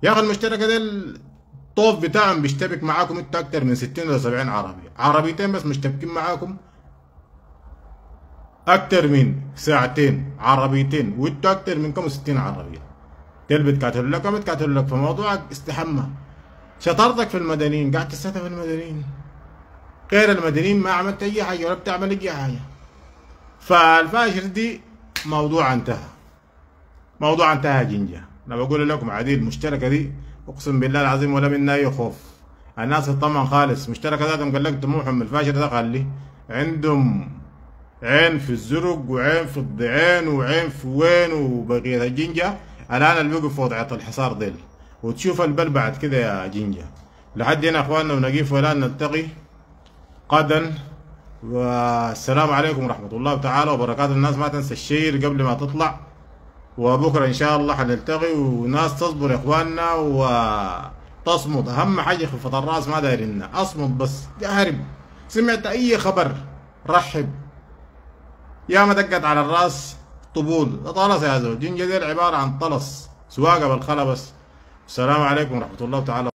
يا اخي المشتركة دي الطوف بتاعهم بيشتبك معاكم انتوا اكتر من 60 ولا 70 عربي عربيتين بس مشتبكين معاكم اكتر من ساعتين عربيتين وانتوا اكتر منكم 60 عربية تلبي تقاتلوا لك وما تقاتلوا لك فموضوعك استحمى شطارتك في المدنيين قاعد تستهدف المدنيين غير المدنيين ما عملت اي حاجه ولا بتعمل اي حاجه فالفاشر دي موضوع انتهى جنجة انا بقول لكم عادي المشتركه دي اقسم بالله العظيم ولا منها اي خوف الناس تطمن خالص المشتركه ذاتهم قال لك طموحهم الفاشر ده خليه عندهم عين في الزرق وعين في الضعين وعين في وين وبقيه الجنجة الان اللي بيقف في وضعية الحصار ديل وتشوف البل بعد كده يا جنجة لحد هنا اخواننا ونقيف والان نلتقي غدا والسلام عليكم ورحمة الله تعالى وبركاته الناس ما تنسى الشير قبل ما تطلع وبكره ان شاء الله حنلتقي وناس تصبر يا اخواننا وتصمد اهم حاجة خفة الراس ما دايرنا اصمد بس اهرب سمعت اي خبر رحب يا ما دقت على الراس طبول ده طلس يا زول جنجة دي عبارة عن طلس سواقة بالخلا بس السلام عليكم ورحمة الله تعالى